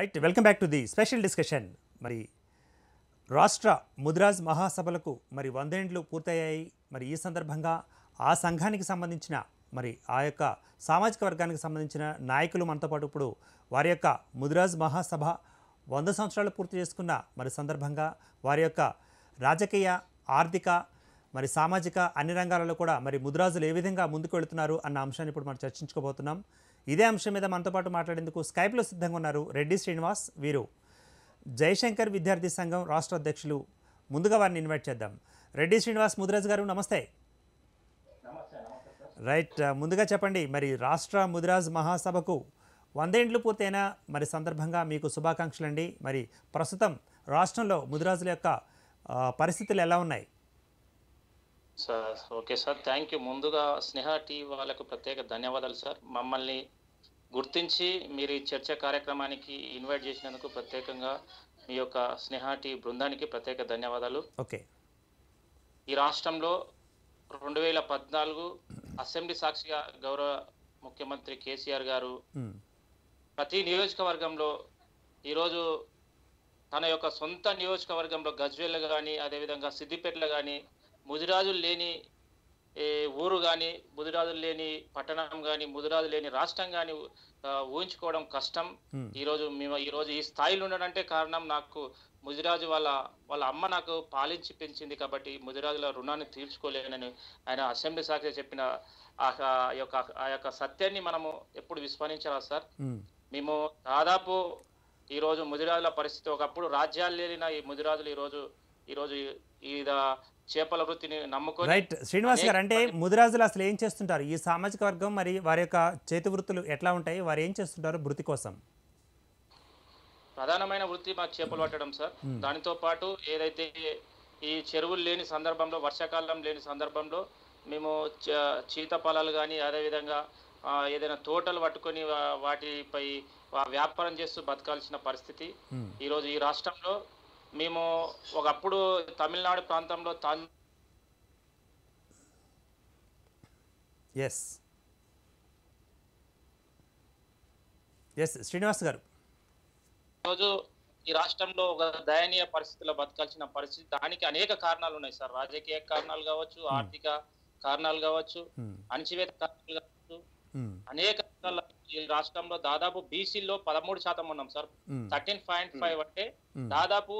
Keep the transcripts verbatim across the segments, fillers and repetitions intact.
Right welcome back to the special discussion. మరి రాష్ట్ర ముదిరాజ్ మహాసభలకు మరి వందేండ్లు పూర్తయ్యాయి. మరి ఈ సందర్భంగా ఆ సంఘానికి సంబంధించిన మరి ఆ యొక్క సామాజిక వర్గానికి సంబంధించిన నాయకులు మనతో పాటు ఇప్పుడు వారి యొక్క ముదిరాజ్ మహాసభ వంద సంవత్సరాలు పూర్తి చేసుకున్న మరి సందర్భంగా వారి యొక్క రాజకీయ ఆర్థిక మరి సామాజిక అన్ని రంగాలలో కూడా మరి ముదిరాజులు ఏ విధంగా ముందుకు వెళుతున్నారు అన్న అంశాన్ని ఇప్పుడు మనం చర్చించుకోబోతున్నాం. ఇదే అంశం మీద మనతో పాటు మాట్లాడేందుకు స్కైప్లో సిద్ధంగా ఉన్నారు రెడ్డి శ్రీనివాస్. వీరు జయశంకర్ విద్యార్థి సంఘం రాష్ట్ర అధ్యక్షులు. ముందుగా వారిని ఇన్వైట్ చేద్దాం. రెడ్డి శ్రీనివాస్ ముదిరాజ్ గారు నమస్తే. రైట్, ముందుగా చెప్పండి, మరి రాష్ట్ర ముదిరాజ్ మహాసభకు వందేండ్లు పూర్తయిన మరి సందర్భంగా మీకు శుభాకాంక్షలండి. మరి ప్రస్తుతం రాష్ట్రంలో ముదిరాజుల యొక్క పరిస్థితులు ఎలా ఉన్నాయి sir? Okay sir, thank you. ముందుగా స్నేహ టీవీ వాళ్ళకు ప్రత్యేక ధన్యవాదాలు సార్, మమ్మల్ని గుర్తించి మీరు ఈ చర్చ కార్యక్రమానికి ఇన్వైట్ చేసినందుకు. ప్రత్యేకంగా మీ యొక్క స్నేహ టీవీ బృందానికి ప్రత్యేక ధన్యవాదాలు. ఓకే, ఈ రాష్ట్రంలో రెండు వేల పద్నాలుగు అసెంబ్లీ సాక్షిగా గౌరవ ముఖ్యమంత్రి కేసీఆర్ గారు ప్రతి నియోజకవర్గంలో ఈరోజు తన యొక్క సొంత నియోజకవర్గంలో గజ్వేల్ కానీ అదేవిధంగా సిద్దిపేటలో కానీ ముదిరాజులు లేని ఊరు కానీ ముదిరాజులు లేని పట్టణం కానీ ముదిరాజు లేని రాష్ట్రం కానీ ఊహించుకోవడం కష్టం. ఈరోజు మేము ఈరోజు ఈ స్థాయిలో ఉండడంటే కారణం నాకు ముదిరాజు వాళ్ళ వాళ్ళ అమ్మ నాకు పాలించి పెంచింది కాబట్టి ముదిరాజుల రుణాన్ని తీర్చుకోలేనని ఆయన అసెంబ్లీ శాఖ చెప్పిన ఆ యొక్క ఆ యొక్క సత్యాన్ని మనము ఎప్పుడు విస్మరించాలా సార్. మేము దాదాపు ఈరోజు ముదిరాజుల పరిస్థితి, ఒకప్పుడు రాజ్యాలు లేనిన ఈ ముదిరాజులు ఈరోజు ఈరోజు ఈ చేపల వృత్తిని నమ్ముకొని. రైట్ శ్రీనివాస్ గారు, అంటే ముదిరాజులు అసలు ఏం చేస్తుంటారు? ఈ సామాజిక వర్గం మరి వారి యొక్క చేతి వృత్తులు ఎట్లా ఉంటాయి? వారు ఏం చేస్తుంటారు వృత్తి కోసం? ప్రధానమైన వృత్తి మాకు చేపలు పట్టడం సార్. దానితో పాటు ఏదైతే ఈ చెరువులు లేని సందర్భంలో, వర్షాకాలం లేని సందర్భంలో మేము చీతపలాలు కానీ అదేవిధంగా ఏదైనా తోటలు పట్టుకొని వాటిపై వ్యాపారం చేస్తూ బతకాల్సిన పరిస్థితి ఈరోజు ఈ రాష్ట్రంలో. మేము ఒకప్పుడు తమిళనాడు ప్రాంతంలో ఎస్ ఎస్ శ్రీనివాస్ గారు, ఈరోజు ఈ రాష్ట్రంలో ఒక దయనీయ పరిస్థితిలో బతకాల్సిన పరిస్థితి. దానికి అనేక కారణాలు ఉన్నాయి సార్. రాజకీయ కారణాలు కావచ్చు, ఆర్థిక కారణాలు కావచ్చు, అణచివేత కారణాలు కావచ్చు, అనేక కారణాలు. ఈ రాష్ట్రంలో దాదాపు బీసీలో పదమూడు శాతం ఉన్నాం సార్, థర్టీన్ పాయింట్ ఫైవ్ అంటే దాదాపు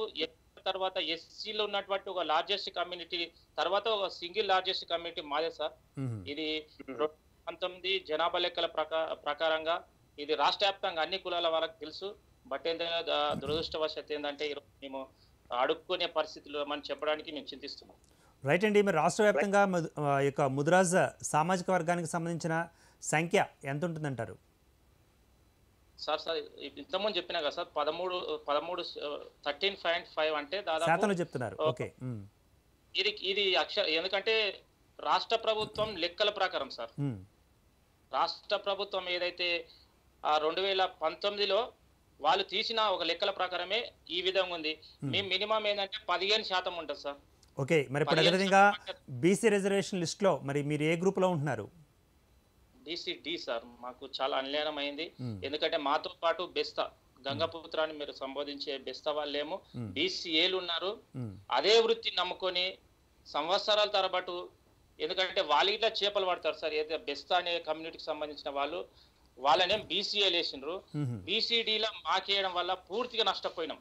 తర్వాత ఎస్సీలో ఉన్నటువంటి ఒక లార్జెస్ట్ కమ్యూనిటీ తర్వాత ఒక సింగిల్ లార్జెస్ట్ కమ్యూనిటీ మాదే సార్. ఇది రెండు పంతొమ్మిది జనాభా లెక్కల ప్రకారంగా ఇది రాష్ట్ర వ్యాప్తంగా అన్ని కులాల వాళ్ళకి తెలుసు. బట్ ఏంటంటే దురదృష్టవశాత్తు ఏంటంటే ఈరోజు మేము అడుక్కునే పరిస్థితుల్లో మనం చెప్పడానికి మేము చింతిస్తున్నాం. రైట్ అండి, మీరు రాష్ట్ర వ్యాప్తంగా యొక్క ముదిరాజ్ సామాజిక వర్గానికి సంబంధించిన సంఖ్య ఎంత ఉంటుందంటారు సార్? సార్ ఇంతకుముందు చెప్పినా కదా సార్, పదమూడు పదమూడు థర్టీన్ పాయింట్ ఫైవ్ అంటే దాదాపు చెప్తున్నారు. ఓకే, ఇది ఇది అక్షర ఎందుకంటే రాష్ట్ర ప్రభుత్వం లెక్కల ప్రకారం సార్. రాష్ట్ర ప్రభుత్వం ఏదైతే రెండు వేల పంతొమ్మిదిలో వాళ్ళు తీసిన ఒక లెక్కల ప్రకారమే ఈ విధంగా ఉంది. మేము మినిమం ఏంటంటే పదిహేను శాతం ఉంటుంది సార్. ఓకే, మరి ఇప్పుడు అదేవిధంగా బీసీ రిజర్వేషన్ లిస్ట్ లో మరి మీరు ఏ గ్రూప్ లో ఉంటున్నారు? BC D sir. మాకు చాలా అన్యాయం అయింది, ఎందుకంటే మాతో పాటు బెస్తా గంగపుత్రాన్ని మీరు సంబోధించే బెస్తా వాళ్ళేమో బీసీ ఏలు ఉన్నారు. అదే వృత్తిని నమ్ముకొని సంవత్సరాల తరబట్టు, ఎందుకంటే వాళ్ళ ఇట్లా చేపలు పడతారు సార్. ఏదైతే బెస్తా అనే కమ్యూనిటీకి సంబంధించిన వాళ్ళు వాళ్ళనేం బీసీఏలు వేసినారు. బీసీడీలో మాకేయడం వల్ల పూర్తిగా నష్టపోయినాం.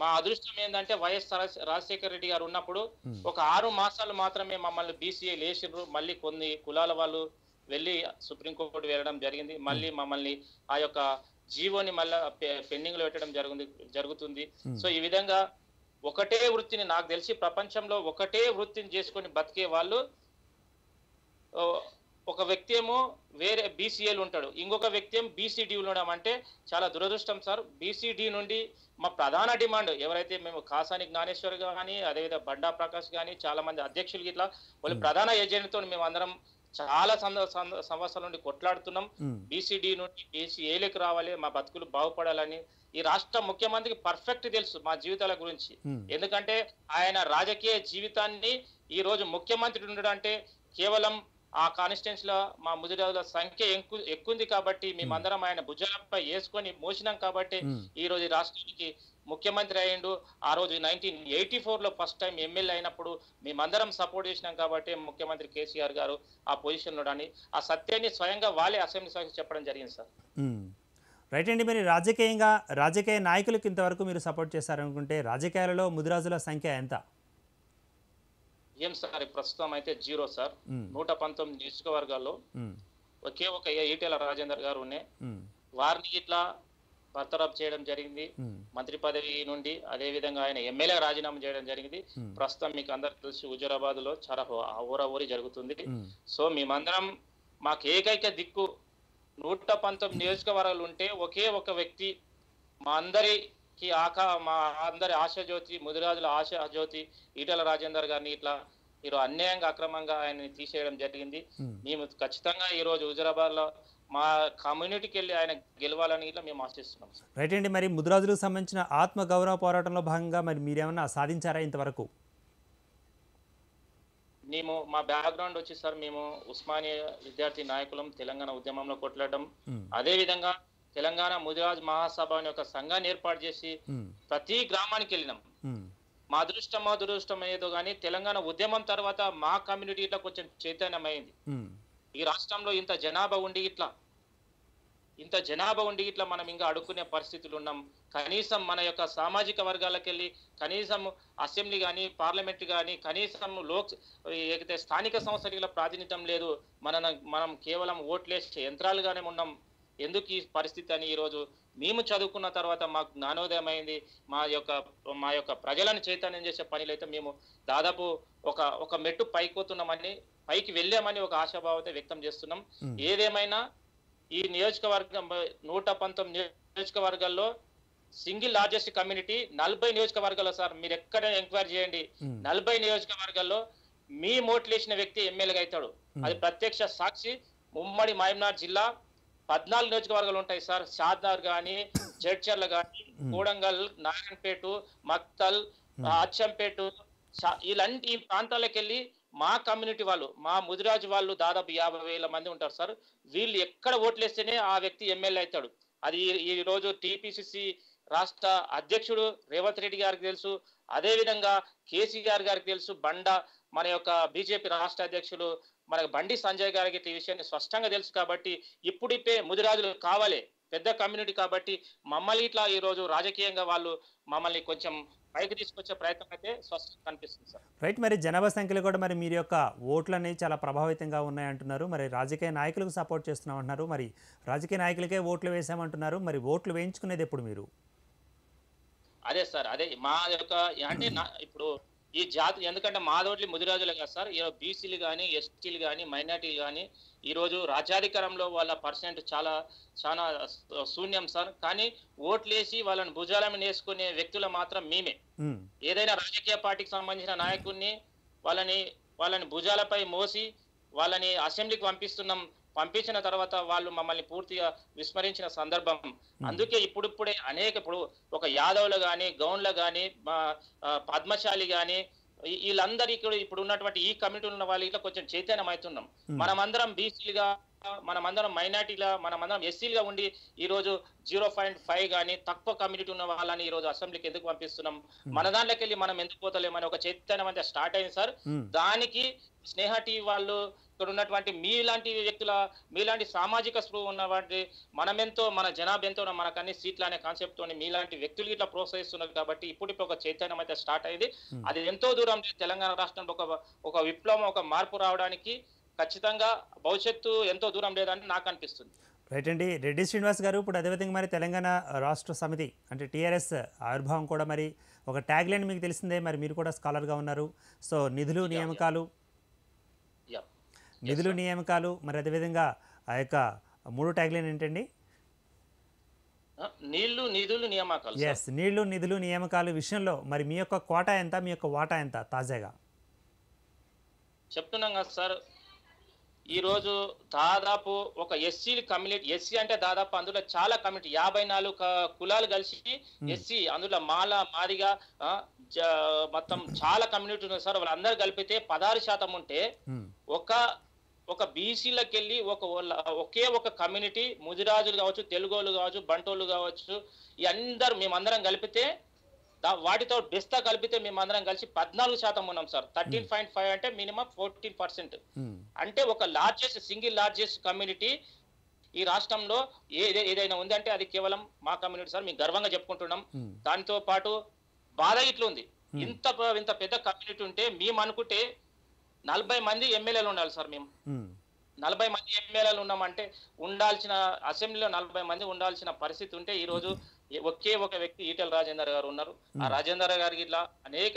మా అదృష్టం ఏంటంటే వైఎస్ రాజశేఖర రెడ్డి గారు ఉన్నప్పుడు ఒక ఆరు మాసాలు మాత్రమే మమ్మల్ని బీసీఏలు వేసినారు. మళ్ళీ కొన్ని కులాల వాళ్ళు వెళ్ళి సుప్రీంకోర్టు వెళ్ళడం జరిగింది. మళ్ళీ మమ్మల్ని ఆ యొక్క జీవోని మళ్ళీ పెండింగ్ లో పెట్టడం జరిగింది జరుగుతుంది. సో ఈ విధంగా ఒకటే వృత్తిని, నాకు తెలిసి ప్రపంచంలో ఒకటే వృత్తిని చేసుకొని బతికే వాళ్ళు, ఒక వ్యక్తి ఏమో వేరే బీసీఏలు ఉంటాడు, ఇంకొక వ్యక్తి ఏమో బీసీడీ ఉండడం అంటే చాలా దురదృష్టం సార్. బీసీడీ నుండి మా ప్రధాన డిమాండ్ ఎవరైతే మేము కాసాని జ్ఞానేశ్వర్ కానీ అదేవిధంగా బండా ప్రకాష్ కానీ చాలా మంది అధ్యక్షులకి ఇట్లా వాళ్ళు ప్రధాన ఏజెంట్తో మేము అందరం చాలా సంవత్సరాల నుండి కొట్లాడుతున్నాం. బీసీడీ నుండి బీసీఏలకు రావాలి, మా బతుకులు బాగుపడాలని. ఈ రాష్ట్ర ముఖ్యమంత్రికి పర్ఫెక్ట్ తెలుసు మా జీవితాల గురించి, ఎందుకంటే ఆయన రాజకీయ జీవితాన్ని. ఈ రోజు ముఖ్యమంత్రి ఉండడం అంటే కేవలం ఆ కాన్స్టిట్యూన్స్ లో మా ముదిరాజుల సంఖ్య ఎక్కువ ఉంది కాబట్టి మేమందరం ఆయన భుజాలపై వేసుకొని మోసినాం కాబట్టి ఈ రోజు రాష్ట్రానికి ముఖ్యమంత్రి అయ్యిండు। ఆ రోజు నైన్టీన్ ఎయిటీ ఫోర్ లో ఫస్ట్ టైం ఎమ్మెల్యే అయినప్పుడు మేమందరం సపోర్ట్ చేసినాం కాబట్టి ముఖ్యమంత్రి కేసీఆర్ గారు ఆ పొజిషన్ లో అని ఆ సత్యాన్ని స్వయంగా వాళ్ళే అసెంబ్లీ సభ్యులకు చెప్పడం జరిగింది సార్। రైట్ అండి, మరి రాజకీయంగా రాజకీయ నాయకులకు ఇంతవరకు మీరు సపోర్ట్ చేశారు అనుకుంటే రాజకీయాలలో ముదిరాజుల సంఖ్య ఎంత? ఏం సార్ ప్రస్తుతం అయితే జీరో సార్। నూట పంతొమ్మిది నియోజకవర్గాల్లో ఒకే ఒక ఈటెల రాజేందర్ గారు ఉన్నాయి, వారిని ఇట్లా బర్తరఫ్ చేయడం జరిగింది మంత్రి పదవి నుండి, అదే విధంగా ఆయన ఎమ్మెల్యే రాజీనామా చేయడం జరిగింది। ప్రస్తుతం మీకు అందరు తెలిసి హుజూరాబాద్ లో చాలా ఊరవూరి జరుగుతుంది। సో మేమందరం మాకు ఏకైక దిక్కు నూట పంతొమ్మిది నియోజకవర్గాలు ఉంటే ఒకే ఒక వ్యక్తి మా అందరి ఆకా మా అందరి ఆశాజ్యోతి ముదిరాజుల ఆశాజ్యోతి ఈటెల రాజేందర్ గారిని ఇట్లా మీరు అన్యాయంగా అక్రమంగా ఆయనని తీసేయడం జరిగింది। మేము ఖచ్చితంగా ఈరోజు హుజూరాబాద్ లో మా కమ్యూనిటీకి వెళ్ళి ఆయన గెలవాలని ఇట్లా మేము ఆశిస్తున్నాం సార్। రైట్ అండి, మరి ముదిరాజులకు సంబంధించిన ఆత్మ గౌరవ పోరాటంలో భాగంగా మరి మీరేమన్నా సాధించారా ఇంతవరకు? మేము మా బ్యాక్గ్రౌండ్ వచ్చి సార్ మేము ఉస్మానియా విద్యార్థి నాయకులం, తెలంగాణ ఉద్యమంలో కొట్లాడడం, అదే విధంగా తెలంగాణ ముదిరాజ్ మహాసభ అనే ఒక సంఘాన్ని ఏర్పాటు చేసి ప్రతి గ్రామానికి వెళ్ళినాం। మా అదృష్టం మా దురదృష్టం ఏదో కానీ తెలంగాణ ఉద్యమం తర్వాత మా కమ్యూనిటీ ఇట్లా కొంచెం చైతన్యమైంది। ఈ రాష్ట్రంలో ఇంత జనాభా ఉండి ఇట్లా ఇంత జనాభా ఉండి ఇట్లా మనం ఇంకా అడుక్కునే పరిస్థితులు ఉన్నాం, కనీసం మన యొక్క సామాజిక వర్గాలకు వెళ్ళి కనీసం అసెంబ్లీ కానీ పార్లమెంట్ కానీ కనీసం లోక్ ఏదైతే స్థానిక సంస్థలకు ప్రాతినిధ్యం లేదు, మన మనం కేవలం ఓట్లేసే యంత్రాలుగానే ఉన్నాం। ఎందుకు ఈ పరిస్థితి అని ఈరోజు మేము చదువుకున్న తర్వాత మాకు జ్ఞానోదయం అయింది। మా యొక్క మా యొక్క ప్రజలను చైతన్యం చేసే పనిలో అయితే మేము దాదాపు ఒక ఒక మెట్టు పైకిపోతున్నామని పైకి వెళ్ళామని ఒక ఆశాభావత వ్యక్తం చేస్తున్నాం। ఏదేమైనా ఈ నియోజకవర్గం నూట పంతొమ్మిది నియోజకవర్గాల్లో సింగిల్ లార్జెస్ట్ కమ్యూనిటీ నలభై నియోజకవర్గాల్లో సార్, మీరు ఎక్కడ ఎంక్వైరీ చేయండి నలభై నియోజకవర్గాల్లో మీ మోటిలేసిన వ్యక్తి ఎమ్మెల్యేగా అవుతాడు। అది ప్రత్యక్ష సాక్షి ఉమ్మడి మహబూబ్నగర్ జిల్లా పద్నాలుగు నియోజకవర్గాలు ఉంటాయి సార్, షాద్నగర్ కానీ జడ్చర్ల కానీ కోడంగల్ నారాయణపేట మక్తల్ అచ్చంపేట ఇలాంటి ఈ ప్రాంతాలకు వెళ్ళి మా కమ్యూనిటీ వాళ్ళు మా ముదిరాజు వాళ్ళు దాదాపు యాభై వేల మంది ఉంటారు సార్, వీళ్ళు ఎక్కడ ఓట్లేస్తేనే ఆ వ్యక్తి ఎమ్మెల్యే అవుతాడు। అది ఈ రోజు టీపీసీసీ రాష్ట్ర అధ్యక్షుడు రేవంత్ రెడ్డి గారికి తెలుసు, అదే విధంగా కేసీఆర్ గారికి తెలుసు, బండ మన యొక్క బీజేపీ రాష్ట్ర అధ్యక్షులు మనకు బండి సంజయ్ గారికి ఈ విషయాన్ని స్పష్టంగా తెలుసు। కాబట్టి ఇప్పుడిపే ముదిరాజులు కావాలి, పెద్ద కమ్యూనిటీ కాబట్టి మమ్మల్ని ఇట్లా ఈ రోజు రాజకీయంగా వాళ్ళు మమ్మల్ని కొంచెం పైకి తీసుకొచ్చే ప్రయత్నం అయితే స్పష్టంగా కనిపిస్తుంది సార్। రైట్, మరి జనాభా సంఖ్యలు కూడా మరి మీరు యొక్క ఓట్లు అనేవి చాలా ప్రభావితంగా ఉన్నాయంటున్నారు, మరి రాజకీయ నాయకులకు సపోర్ట్ చేస్తున్నామంటున్నారు, మరి రాజకీయ నాయకులకే ఓట్లు వేసామంటున్నారు, మరి ఓట్లు వేయించుకునేది ఎప్పుడు మీరు? అదే సార్, అదే మా యొక్క అంటే ఇప్పుడు ఈ జాతి ఎందుకంటే మాధోడ్లు ముదిరాజులు కదా సార్, ఈరోజు బీసీలు కానీ ఎస్టీలు కానీ మైనార్టీలు కానీ ఈరోజు రాజ్యాధికారంలో వాళ్ళ పర్సెంట్ చాలా చాలా శూన్యం సార్, కానీ ఓట్లేసి వాళ్ళని భుజాలను వేసుకునే వ్యక్తులు మాత్రం మేమే। ఏదైనా రాజకీయ పార్టీకి సంబంధించిన నాయకుడిని వాళ్ళని వాళ్ళని భుజాలపై మోసి వాళ్ళని అసెంబ్లీకి పంపిస్తున్నాం, పంపించిన తర్వాత వాళ్ళు మమ్మల్ని పూర్తిగా విస్మరించిన సందర్భం। అందుకే ఇప్పుడిప్పుడే అనేక ఇప్పుడు ఒక యాదవ్లు కానీ గౌన్లు కానీ పద్మశాలి కానీ వీళ్ళందరికీ ఇప్పుడు ఉన్నటువంటి ఈ కమిటీలు ఉన్న వాళ్ళు ఇట్లా కొంచెం చైతన్యం అవుతున్నాం। మనమందరం బీసీలుగా మనమందరం మైనార్టీలా మనమందరం ఎస్సీలుగా ఉండి ఈరోజు జీరో పాయింట్ ఫైవ్ కానీ తక్కువ కమ్యూనిటీ ఉన్న వాళ్ళని ఈరోజు అసెంబ్లీకి ఎందుకు పంపిస్తున్నాం, మన దాంట్లోకి వెళ్ళి మనం ఎందుకు పోతలేమని ఒక చైతన్యం అంతా స్టార్ట్ అయింది సార్। దానికి స్నేహ టీవీ వాళ్ళు ఇక్కడ ఉన్నటువంటి మీలాంటి వ్యక్తుల మీలాంటి సామాజిక స్పృహ ఉన్నటువంటి మనమెంతో మన జనాభా ఎంతో మనకన్నీ సీట్లు అనే కాన్సెప్ట్ తోని మీలాంటి వ్యక్తులు ఇట్లా ప్రోత్సహిస్తున్నారు కాబట్టి ఇప్పుడు ఒక చైతన్యం అయితే స్టార్ట్ అయింది। అది ఎంతో దూరం తెలంగాణ రాష్ట్రంలో ఒక ఒక విప్లవం ఒక మార్పు రావడానికి ఖచ్చితంగా భవిష్యత్తు ఎంతో దూరం లేదని నాకు అనిపిస్తుంది। రైట్ అండి, రెడ్డి శ్రీనివాస్ గారు, ఇప్పుడు అదేవిధంగా మరి తెలంగాణ రాష్ట్ర సమితి అంటే టీఆర్ఎస్ ఆవిర్భావం కూడా మరి ఒక ట్యాగ్ లైన్ మీకు తెలిసిందే, మరి మీరు కూడా స్కాలర్గా ఉన్నారు, సో నిధులు నియామకాలు నిధులు నియామకాలు మరి అదేవిధంగా ఆ యొక్క మూడు ట్యాగ్ లైన్ ఏంటండి? నీళ్లు నిధులు నియామకాలు, ఎస్ నీళ్లు నిధులు నియామకాలు విషయంలో మరి మీ యొక్క కోటా ఎంత, మీ యొక్క వాటా ఎంత? తాజాగా చెప్తున్నాం కదా సార్, ఈరోజు దాదాపు ఒక ఎస్సీ కమ్యూనిటీ, ఎస్సీ అంటే దాదాపు అందులో చాలా కమ్యూనిటీ యాభై నాలుగు కులాలు కలిసి ఎస్సీ, అందులో మాల మాదిగా మొత్తం చాలా కమ్యూనిటీ ఉన్నారు సార్, వాళ్ళందరూ కలిపితే పదహారు శాతం ఉంటే ఒక ఒక బీసీలకు వెళ్ళి ఒక ఒకే ఒక కమ్యూనిటీ ముదిరాజులు కావచ్చు, తెలుగోళ్ళు కావచ్చు, బంటోళ్ళు కావచ్చు, ఈ అందరూ మేమందరం కలిపితే వాటితో బెస్తా కలిపితే మేమందరం కలిసి పద్నాలుగు శాతం ఉన్నాం సార్. థర్టీన్ పాయింట్ ఫైవ్ అంటే మినిమం ఫోర్టీన్ పర్సెంట్ అంటే ఒక లార్జెస్ట్ సింగిల్ లార్జెస్ట్ కమ్యూనిటీ ఈ రాష్ట్రంలో ఏదే ఏదైనా ఉంది అంటే అది కేవలం మా కమ్యూనిటీ సార్. మేము గర్వంగా చెప్పుకుంటున్నాం. దానితో పాటు బాధ ఇట్లుంది, ఇంత ఇంత పెద్ద కమ్యూనిటీ ఉంటే మేము అనుకుంటే నలభై మంది ఎమ్మెల్యేలు ఉండాలి సార్. మేము నలభై మంది ఎమ్మెల్యేలు ఉన్నామంటే ఉండాల్సిన అసెంబ్లీలో నలభై మంది ఉండాల్సిన పరిస్థితి ఉంటే ఈ రోజు ఒకే ఒక వ్యక్తి ఈటెల రాజేందర్ గారు ఉన్నారు. ఆ రాజేందర్ గారికి ఇట్లా అనేక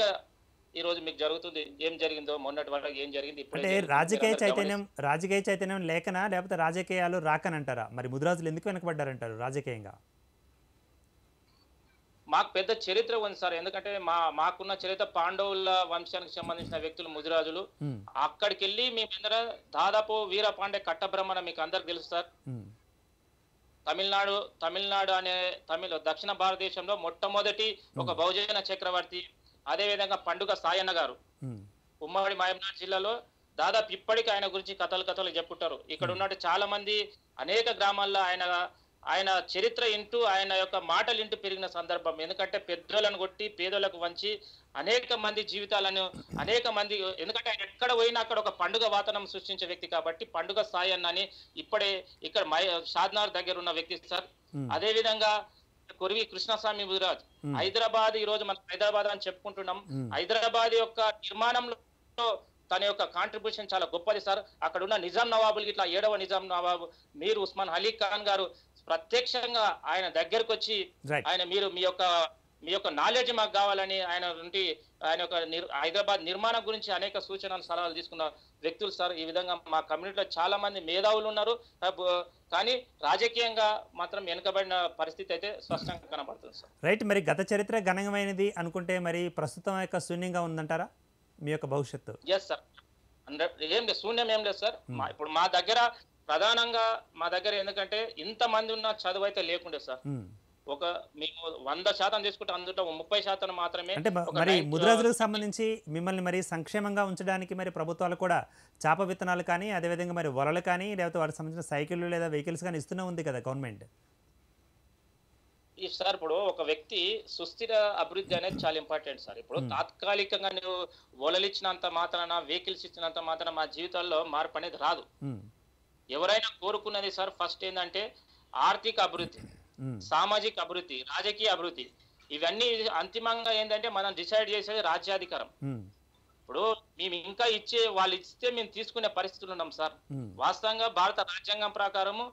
ఈ రోజు మీకు జరుగుతుంది. ఏం జరిగిందో మొన్నటి వరకు ఏం జరిగింది ఇప్పుడు రాజకీయ చైతన్యం రాజకీయ చైతన్యం లేకనా లేకపోతే రాజకీయాలు రాకనంటారా? మరి ముదిరాజులు ఎందుకు వెనకబడ్డారంటారు రాజకీయంగా? మాకు పెద్ద చరిత్ర ఉంది సార్. ఎందుకంటే మా మాకున్న చరిత్ర పాండవుల వంశానికి సంబంధించిన వ్యక్తులు ముదిరాజులు. అక్కడికి వెళ్ళి మేమందర దాదాపు వీరపాండే కట్టబ్రహ్మణ మీకు అందరికి తెలుసు సార్. తమిళనాడు తమిళనాడు అనే తమిళ దక్షిణ భారతదేశంలో మొట్టమొదటి ఒక బహుజన చక్రవర్తి, అదే విధంగా పండుగ సాయన్న గారు ఉమ్మడి మహబూబ్నగర్ జిల్లాలో. దాదాపు ఇప్పటికీ ఆయన గురించి కథలు కథలు చెప్పుకుంటారు. ఇక్కడ ఉన్నట్టు చాలా మంది అనేక గ్రామాల్లో ఆయన ఆయన చరిత్ర ఇంటూ ఆయన యొక్క మాటలు ఇంటూ పెరిగిన సందర్భం. ఎందుకంటే పెద్దోళ్ళను కొట్టి పేదోళ్ళకు వంచి అనేక మంది జీవితాలను అనేక మంది, ఎందుకంటే ఆయన ఎక్కడ పోయినా అక్కడ ఒక పండుగ వాతావరణం సృష్టించే వ్యక్తి కాబట్టి పండుగ సాయన్న అని ఇప్పుడే ఇక్కడ మై షాద్నగర్ దగ్గర ఉన్న వ్యక్తి సార్. అదే విధంగా కొరివి కృష్ణస్వామి ముదిరాజ్, హైదరాబాద్ ఈ రోజు మనం హైదరాబాద్ అని చెప్పుకుంటున్నాం. హైదరాబాద్ యొక్క నిర్మాణంలో తన యొక్క కాంట్రిబ్యూషన్ చాలా గొప్పది సార్. అక్కడ ఉన్న నిజాం నవాబులు ఇట్లా ఏడవ నిజాం నవాబు మీర్ ఉస్మాన్ అలీ ఖాన్ గారు ప్రత్యక్షంగా ఆయన దగ్గరకు వచ్చి ఆయన మీరు మీ యొక్క మీ యొక్క నాలెడ్జ్ మాకు కావాలని ఆయన నుండి ఆయన యొక్క హైదరాబాద్ నిర్మాణం గురించి అనేక సూచనలు సలహాలు తీసుకున్న వ్యక్తులు సార్. ఈ విధంగా మా కమ్యూనిటీలో చాలా మంది మేధావులు ఉన్నారు, కానీ రాజకీయంగా మాత్రం వెనుకబడిన పరిస్థితి అయితే స్పష్టంగా కనబడుతుంది సార్. రైట్. మరి గత చరిత్ర ఘనంమైనది అనుకుంటే మరి ప్రస్తుతం యొక్క శూన్యంగా ఉందంటారా మీ యొక్క భవిష్యత్తు? Yes sir. ఏం లేదు, శూన్యం ఏం లేదు సార్. ఇప్పుడు మా దగ్గర ప్రధానంగా మా దగ్గర ఎందుకంటే ఇంతమంది ఉన్న చదువు అయితే లేకుండే సార్. ఒక మేము వంద శాతం తీసుకుంటే అందులో ముప్పై శాతం మాత్రమే. అంటే మరి ముదిరాజులకు సంబంధించి మిమ్మల్ని మరి సంక్షేమంగా ఉంచడానికి మరి ప్రభుత్వాలు కూడా చాప విత్తనాలు కానీ అదేవిధంగా మరి వలలు కానీ లేకపోతే వాటికి సంబంధించిన సైకిళ్ళు లేదా వెహికల్స్ కానీ ఇస్తూనే ఉంది కదా గవర్నమెంట్ సార్. ఇప్పుడు ఒక వ్యక్తి సుస్థిర అభివృద్ధి అనేది చాలా ఇంపార్టెంట్ సార్. ఇప్పుడు తాత్కాలికంగా నువ్వు వలలు ఇచ్చినంత మాత్రాన వెహికల్స్ ఇచ్చినంత మాత్రాన మా జీవితాల్లో మార్పు అనేది రాదు. ఎవరైనా కోరుకున్నది సార్ ఫస్ట్ ఏంటంటే ఆర్థిక అభివృద్ధి, సామాజిక అభివృద్ధి, రాజకీయ అభివృద్ధి. ఇవన్నీ అంతిమంగా ఏంటంటే మనం డిసైడ్ చేసేది రాజ్యాధికారం. ఇప్పుడు మేము ఇంకా ఇచ్చే వాళ్ళు ఇస్తే మేము తీసుకునే పరిస్థితులు ఉన్నాం సార్. వాస్తవంగా భారత రాజ్యాంగం ప్రకారము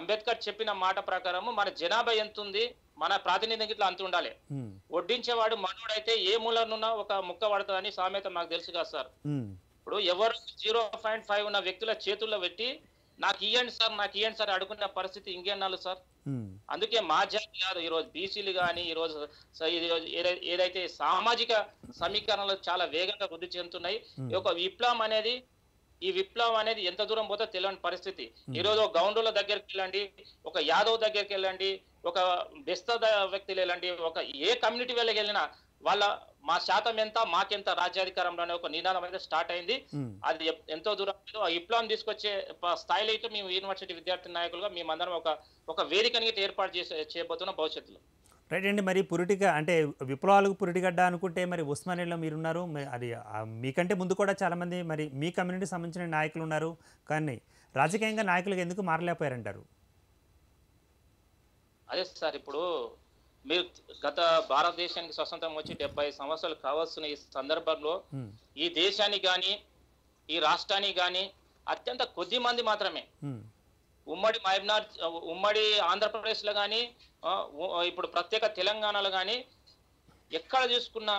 అంబేద్కర్ చెప్పిన మాట ప్రకారము మన జనాభా ఎంత ఉంది, మన ప్రాతినిధ్యం ఇట్లా అంత ఉండాలి. వడ్డించేవాడు మనోడైతే ఏ మూలనున్నా ఒక ముక్క పడతాదని సామెత నాకు తెలుసు కదా సార్. ఇప్పుడు ఎవరు జీరో పాయింట్ ఫైవ్ ఉన్న వ్యక్తుల చేతుల్లో పెట్టి నాకు ఇవ్వండి సార్ నాకు ఇవ్వండి సార్ అడుగున్న పరిస్థితి ఇంకేనాలు సార్. అందుకే మా జాతి కాదు ఈరోజు బీసీలు కానీ ఈరోజు ఏదైతే సామాజిక సమీకరణలు చాలా వేగంగా వృద్ధి చెందుతున్నాయి. ఒక విప్లవం అనేది ఈ విప్లవం అనేది ఎంత దూరం పోతే తెలియని పరిస్థితి. ఈరోజు ఒక గౌండుల దగ్గరికి వెళ్ళండి, ఒక యాదవ్ దగ్గరికి వెళ్ళండి, ఒక బెస్త వ్యక్తులు వెళ్ళండి, ఒక ఏ కమ్యూనిటీ వెళ్ళకి వెళ్ళినా వాళ్ళ మా శాతం ఎంత మాకెంత రాజ్యాధికారంలోనే ఒక నినాదం అయితే స్టార్ట్ అయింది. అది ఎంతో దూరం ఆ విప్లవం తీసుకొచ్చే స్థాయిలో అయితే మేము యూనివర్సిటీ విద్యార్థి నాయకులుగా మేమందరం ఒక ఒక వేదికని ఏర్పాటు చేసే చేయబోతున్న భవిష్యత్తులో. రైట్ అండి. మరి పురిటిగా అంటే విప్లవాలకు పురిటిగడ్డ అనుకుంటే మరి ఉస్మానియాలో మీరున్నారు, అది మీకంటే ముందు కూడా చాలామంది మరి మీ కమ్యూనిటీకి సంబంధించిన నాయకులు ఉన్నారు, కానీ రాజకీయంగా నాయకులుగా ఎందుకు మారలేకపోయారంటారు? అదే సార్, ఇప్పుడు మీరు గత భారతదేశానికి స్వతంత్రం వచ్చి డెబ్బై సంవత్సరాలు కావాల్సిన ఈ సందర్భంలో ఈ దేశానికి కానీ ఈ రాష్ట్రానికి కానీ అత్యంత కొద్ది మంది మాత్రమే ఉమ్మడి మహబూబ్నగర్ ఉమ్మడి ఆంధ్రప్రదేశ్ లో కానీ ఇప్పుడు ప్రత్యేక తెలంగాణలో కానీ ఎక్కడ చూసుకున్నా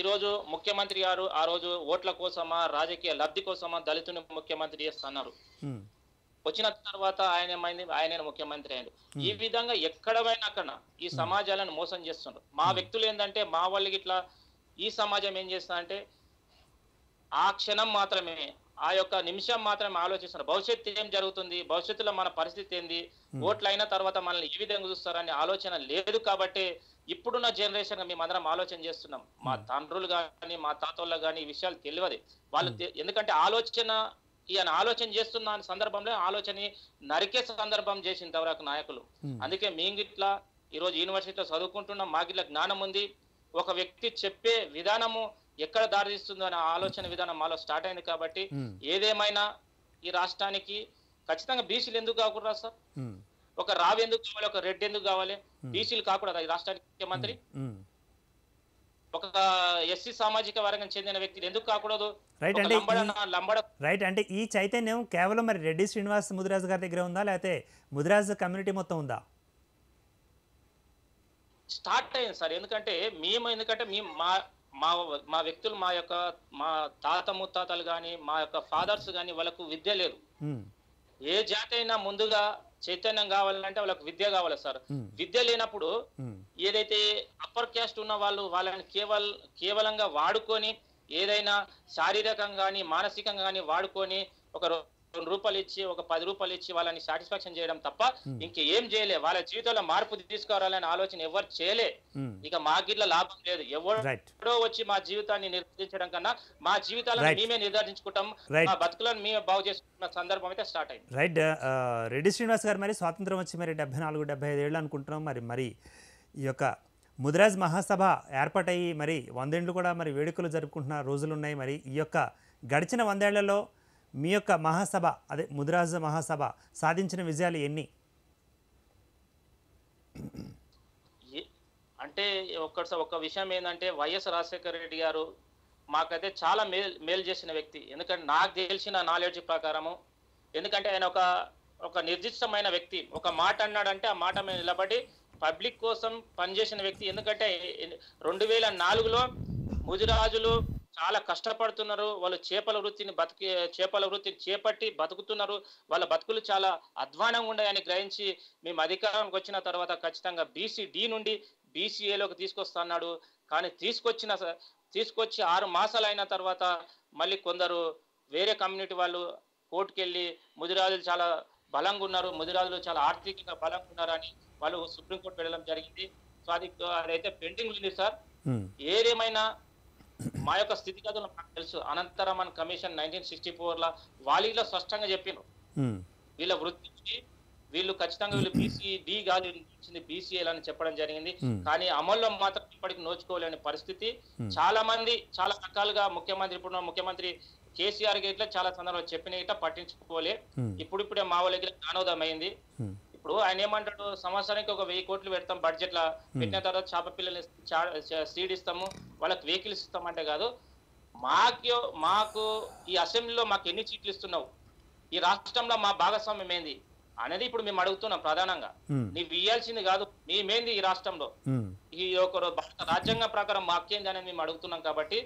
ఈరోజు ముఖ్యమంత్రి గారు ఆ రోజు ఓట్ల కోసమా రాజకీయ లబ్ధి కోసమా దళితుని ముఖ్యమంత్రి చేస్తున్నారు. వచ్చిన తర్వాత ఆయన ఏమైంది ఆయన ముఖ్యమంత్రి అయ్యాడు. ఈ విధంగా ఎక్కడైనా అక్కడ ఈ సమాజాలను మోసం చేస్తున్నారు. మా వ్యక్తులు ఏంటంటే మా వాళ్ళకి ఇట్లా ఈ సమాజం ఏం చేస్తా అంటే ఆ క్షణం మాత్రమే ఆ యొక్క నిమిషం మాత్రమే ఆలోచిస్తున్నారు. భవిష్యత్తు ఏం జరుగుతుంది, భవిష్యత్తులో మన పరిస్థితి ఏంది, ఓట్లు అయిన తర్వాత మనల్ని ఈ విధంగా చూస్తారనే ఆలోచన లేదు. కాబట్టి ఇప్పుడున్న జనరేషన్ మేము అందరం ఆలోచన చేస్తున్నాం. మా తండ్రులు కానీ మా తాతోళ్ళు కానీ ఈ విషయాలు తెలియదు వాళ్ళు, ఎందుకంటే ఆలోచన ఈ ఈయన ఆలోచన చేస్తున్న సందర్భంలో ఆలోచన నరికే సందర్భం చేసినంతవరకు నాయకులు. అందుకే మీంగిట్లా ఈ రోజు యూనివర్సిటీలో చదువుకుంటున్న మాగిట్ల జ్ఞానం ఉంది. ఒక వ్యక్తి చెప్పే విధానము ఎక్కడ దారి తీస్తుందో అనే ఆలోచన విధానం మాలో స్టార్ట్ అయింది. కాబట్టి ఏదేమైనా ఈ రాష్ట్రానికి ఖచ్చితంగా బీసీలు ఎందుకు కాకుండా సార్, ఒక రావి ఎందుకు కావాలి, ఒక రెడ్డి ఎందుకు కావాలి, బీసీలు కాకూడదు ఈ రాష్ట్రానికి ముఖ్యమంత్రి? ఒక ఎస్సీ సామాజిక వర్గం చెందిన వ్యక్తులు ఎందుకు కాకూడదు? రైట్. అంటే ఈ చైతన్యం కేవలం మరి రెడ్డి శ్రీనివాస్ ముదిరాజ్ గారి దగ్గర ఉందా, లేకపోతే ముదిరాజ్ కమ్యూనిటీ మొత్తం ఉందా? స్టార్ట్ అయింది సార్. ఎందుకంటే మేము ఎందుకంటే మేము మా మా మా వ్యక్తులు మా యొక్క మా తాత ముత్తాతలు కానీ మా యొక్క ఫాదర్స్ కానీ వాళ్ళకు విద్య లేదు. ఏ జాతి అయినా ముందుగా చైతన్యం కావాలంటే వాళ్ళకి విద్య కావాలి సార్. విద్య లేనప్పుడు ఏదైతే అప్పర్ క్యాస్ట్ ఉన్న వాళ్ళు వాళ్ళని కేవల కేవలంగా వాడుకొని ఏదైనా శారీరకంగా కానీ మానసికంగా కానీ వాడుకొని ఒక రెండు రూపాయలు ఇచ్చి ఒక పది రూపాయలు ఇచ్చి వాళ్ళని సాటిస్ఫాక్షన్ చేయడం తప్ప ఇంకేం చేయలే. వాళ్ళ జీవితంలో మార్పు తీసుకురావాలని ఆలోచన ఎవరు చేయలే. ఇక మా గిట్ల లాభం లేదు. ఎవరో వచ్చి మా జీవితాన్ని నిర్దేశించడం కన్నా మా జీవితాలను మేమే నిర్ధారించుకుంటాం, మా బతుకులను మేమే బాగు చేసుకున్న సందర్భం అయితే స్టార్ట్ అయింది. రైట్. రెడ్డి శ్రీనివాస్ గారు మరి స్వాతంత్రం వచ్చి మరి డెబ్బై నాలుగు డెబ్బై ఐదు ఏళ్ళు అనుకుంటున్నాం. మరి మరి ఈ యొక్క ముదిరాజ్ మహాసభ ఏర్పాటయ్యి మరి వందేళ్ళు కూడా మరి వేడుకలు జరుపుకుంటున్న రోజులు ఉన్నాయి. మరి ఈ యొక్క గడిచిన వందేళ్లలో మీ యొక్క మహాసభ అదే ముదిరాజ్ మహాసభ సాధించిన విజయాలు ఎన్ని? అంటే ఒక్కసారి ఒక విషయం ఏంటంటే వైఎస్ రాజశేఖర రెడ్డి గారు మాకైతే చాలా మేల్ మేలు చేసిన వ్యక్తి. ఎందుకంటే నాకు తెలిసిన నాలెడ్జ్ ప్రకారము ఎందుకంటే ఆయన ఒక ఒక నిర్దిష్టమైన వ్యక్తి. ఒక మాట అన్నాడంటే ఆ మాట మీద నిలబడి పబ్లిక్ కోసం పనిచేసిన వ్యక్తి. ఎందుకంటే రెండు వేల నాలుగులో ముదిరాజులు చాలా కష్టపడుతున్నారు, వాళ్ళు చేపల వృత్తిని బతికి చేపల వృత్తిని చేపట్టి బతుకుతున్నారు, వాళ్ళ బతుకులు చాలా అధ్వానంగా ఉన్నాయని గ్రహించి మేము అధికారంకి వచ్చిన తర్వాత ఖచ్చితంగా బీసీ డి నుండి బీసీఏలోకి తీసుకొస్తా అన్నాడు. కానీ తీసుకొచ్చిన తీసుకొచ్చి ఆరు మాసాలు అయిన తర్వాత మళ్ళీ కొందరు వేరే కమ్యూనిటీ వాళ్ళు కోర్టుకెళ్ళి ముదిరాజులు చాలా బలంగా ఉన్నారు, ముదిరాజులు చాలా ఆర్థికంగా బలంగా ఉన్నారని వాళ్ళు సుప్రీంకోర్టు వెళ్ళడం జరిగింది. సో అది అదైతే పెండింగ్ ఉంది సార్. ఏదేమైనా మా యొక్క స్థితిగతులు మాకు తెలుసు. Anantharaman commission nineteen sixty four లో వాళ్ళలో స్పష్టంగా చెప్పినారు వీళ్ళ వృత్తికి వీళ్ళు ఖచ్చితంగా వీళ్ళు బీసీ డి గాలి వచ్చింది బీసీఎల్ అని చెప్పడం జరిగింది. కానీ అమల్లో మాత్రం ఇప్పటికి నోచుకోలేని పరిస్థితి. చాలా మంది చాలా రకాలుగా ముఖ్యమంత్రి ఇప్పుడు ముఖ్యమంత్రి కేసీఆర్ గేట్ల చాలా సందర్భాలు చెప్పిన ఇట పట్టించుకోలే. ఇప్పుడు ఇప్పుడే మా వాళ్ళ దగ్గర జ్ఞానోదయమైంది. ఇప్పుడు ఆయన ఏమంటాడు, సంవత్సరానికి ఒక వెయ్యి కోట్లు పెడతాం బడ్జెట్ లా, పెట్టిన తర్వాత చేప పిల్లల్ని సీడ్ ఇస్తాము, వాళ్ళకి వెహికల్స్ ఇస్తామంటే కాదు, మాకు మాకు ఈ అసెంబ్లీలో మాకు ఎన్ని సీట్లు ఇస్తున్నావు, ఈ రాష్ట్రంలో మా భాగస్వామ్యం ఏంది అనేది ఇప్పుడు మేము అడుగుతున్నాం. ప్రధానంగా నీవు ఇవ్వాల్సింది కాదు, మేమేంది ఈ రాష్ట్రంలో, ఈ ఒక భారత రాజ్యాంగ ప్రకారం మాకేంది అనేది మేము అడుగుతున్నాం. కాబట్టి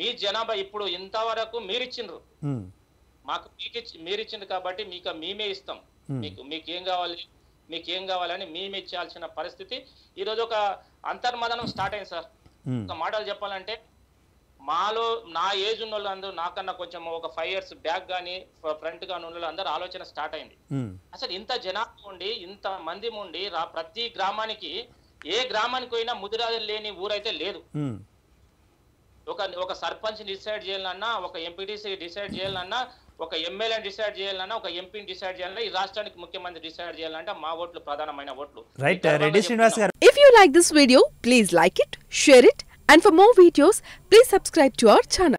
మీ జనాభా ఇప్పుడు ఇంతవరకు మీరిచ్చిండ్రు, మాకు మీకిచ్చి మీరిచ్చిండ్రు కాబట్టి మీకు మేమే ఇస్తాం, మీకు మీకేం కావాలి మీకేం కావాలని మేము ఇచ్చేయాల్సిన పరిస్థితి. ఈరోజు ఒక అంతర్మదనం స్టార్ట్ అయింది సార్. ఒక మాటలు చెప్పాలంటే మాలో నా ఏజ్ ఉన్న వాళ్ళు అందరూ నాకన్నా కొంచెం ఒక ఫైవ్ ఇయర్స్ బ్యాక్ కానీ ఫ్రంట్ గానీ ఉన్న అందరూ ఆలోచన స్టార్ట్ అయింది. అసలు ఇంత జనాభా ఉండి ఇంత మంది ఉండి ప్రతి గ్రామానికి ఏ గ్రామానికి పోయినా ముదిరాజులు లేని ఊరైతే లేదు. ఒక ఒక సర్పంచ్ డిసైడ్ చేయాలన్నా, ఒక ఎంపీటీసీ డిసైడ్ చేయాలన్నా, ఒక ఎమ్మెల్యేని డిసైడ్ చేయాలన్నా, ఒక ఎంపీని డిసైడ్ చేయాలన్నా, ఈ రాష్ట్రానికి ముఖ్యమంత్రి డిసైడ్ చేయాలంటే మా ఓట్లు ప్రధానమైన ఓట్లు. రైట్. రెడ్డి శ్రీనివాస్ గారు, if you like this video please like it, share it, and for more videos please subscribe to our channel.